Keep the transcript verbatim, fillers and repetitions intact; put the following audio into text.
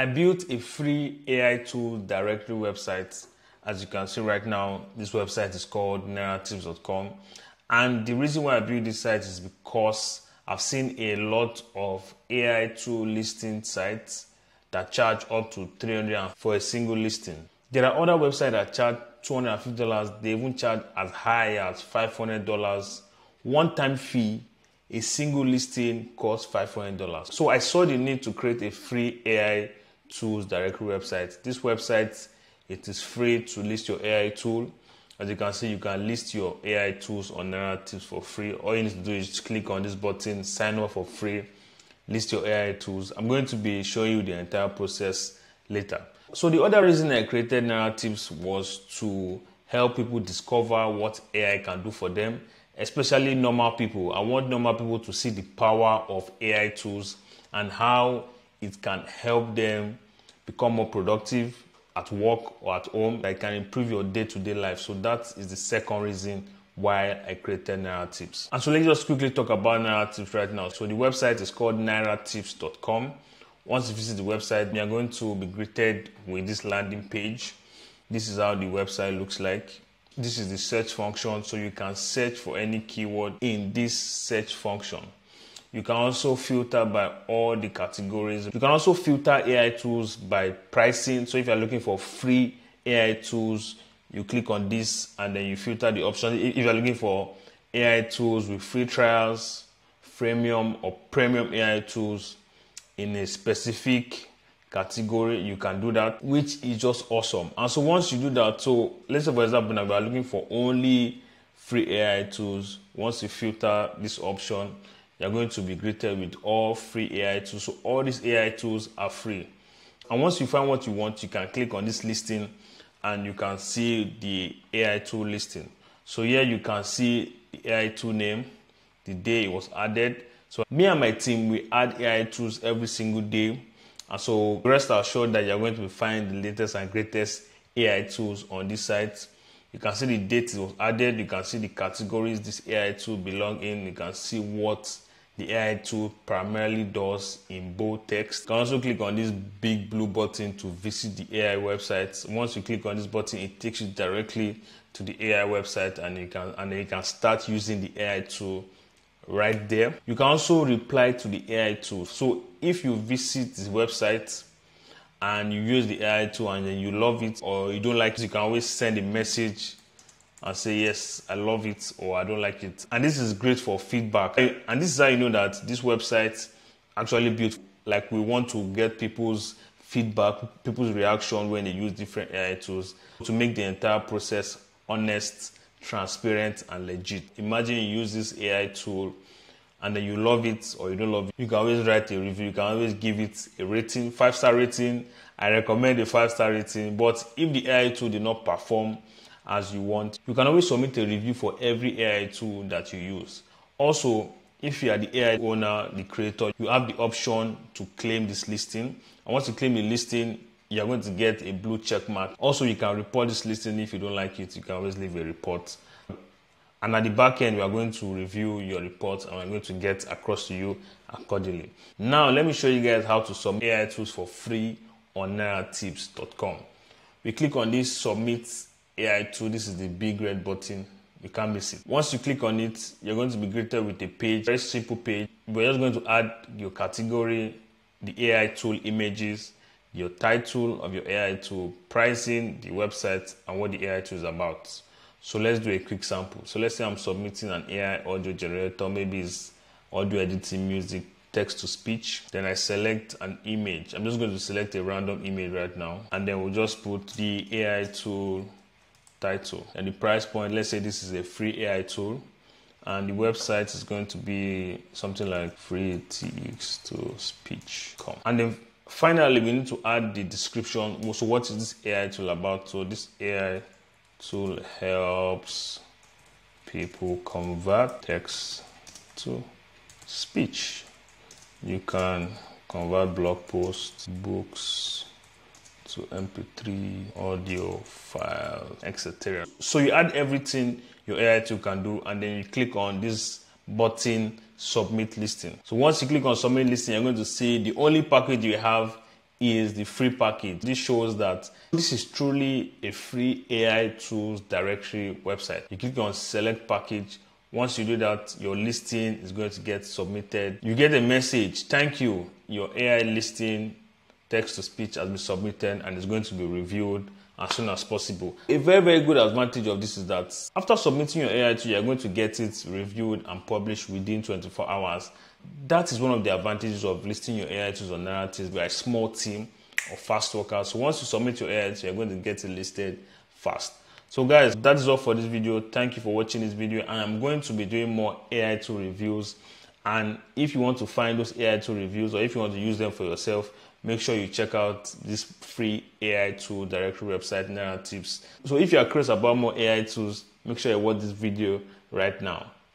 I built a free A I tool directory website. As you can see right now, this website is called Naira Tips dot com. And the reason why I built this site is because I've seen a lot of A I tool listing sites that charge up to three hundred dollars for a single listing. There are other websites that charge two hundred fifty dollars. They even charge as high as five hundred dollars. One-time fee, a single listing costs five hundred dollars. So I saw the need to create a free A I tools directory website. This website, it is free to list your A I tool. As you can see, you can list your A I tools on NairaTips for free. All you need to do is just click on this button, sign up for free, list your A I tools. I'm going to be showing you the entire process later. So the other reason I created NairaTips was to help people discover what A I can do for them, especially normal people. I want normal people to see the power of A I tools and how it can help them become more productive at work or at home. That can improve your day-to-day life. So that is the second reason why I created NairaTips. And so let's just quickly talk about NairaTips right now. So the website is called Naira Tips dot com. Once you visit the website, you are going to be greeted with this landing page. This is how the website looks like. This is the search function, so you can search for any keyword in this search function. You can also filter by all the categories. You can also filter A I tools by pricing. So if you're looking for free A I tools, you click on this and then you filter the options. If you're looking for A I tools with free trials, freemium or premium A I tools in a specific category, you can do that, which is just awesome. And so once you do that, so let's say for example, now we are looking for only free A I tools. Once you filter this option, you're going to be greeted with all free A I tools. So all these A I tools are free. And once you find what you want, you can click on this listing and you can see the A I tool listing. So here you can see the A I tool name, the day it was added. So me and my team, we add A I tools every single day. And so rest assured that you're going to find the latest and greatest A I tools on this site. You can see the date it was added. You can see the categories this A I tool belongs in. You can see what the A I tool primarily does in bold text. You can also click on this big blue button to visit the A I website. Once you click on this button, it takes you directly to the A I website, and you can and then you can start using the A I tool right there. You can also reply to the A I tool. So if you visit this website and you use the A I tool and then you love it or you don't like it, you can always send a message and say, yes, I love it, or I don't like it. And this is great for feedback. And this is how you know that this website actually built, like we want to get people's feedback, people's reaction when they use different A I tools to make the entire process honest, transparent and legit. Imagine you use this A I tool and then you love it or you don't love it. You can always write a review. You can always give it a rating, five-star rating. I recommend a five-star rating. But if the A I tool did not perform as you want, you can always submit a review for every A I tool that you use. Also, if you are the A I owner, the creator, you have the option to claim this listing. And once you claim the listing, you're going to get a blue check mark. Also, you can report this listing. If you don't like it, you can always leave a report. And at the back end, we are going to review your report and we're going to get across to you accordingly. Now, let me show you guys how to submit A I tools for free on Naira Tips dot com. We click on this Submit A I tool. This is the big red button. You can't miss it. Once you click on it, you're going to be greeted with a page, very simple page. We're just going to add your category, the A I tool images, your title of your A I tool, pricing, the website, and what the A I tool is about. So let's do a quick sample. So let's say I'm submitting an A I audio generator. Maybe it's audio editing, music, text to speech. Then I select an image. I'm just going to select a random image right now. And then we'll just put the A I tool title and the price point. Let's say this is a free A I tool. And the website is going to be something like free text to speech. Come. And then finally, we need to add the description. So what is this A I tool about? So this A I tool helps people convert text to speech. You can convert blog posts, books to M P three, audio files, et cetera. So you add everything your A I tool can do, and then you click on this button, Submit Listing. So once you click on Submit Listing, you're going to see the only package you have is the free package. This shows that this is truly a free A I tools directory website. You click on select package. Once you do that, your listing is going to get submitted. You get a message, thank you, your A I listing text to speech has been submitted and is going to be reviewed as soon as possible. A very, very good advantage of this is that after submitting your A I to you, you're going to get it reviewed and published within twenty-four hours. That is one of the advantages of listing your A I tools on Narratives by a small team of fast workers. So once you submit your A I to, you're going to get it listed fast. So guys, that is all for this video. Thank you for watching this video, and I'm going to be doing more A I tool reviews. And if you want to find those A I tool reviews, or if you want to use them for yourself, make sure you check out this free A I tool directory website, NairaTips. So if you are curious about more A I tools, make sure you watch this video right now.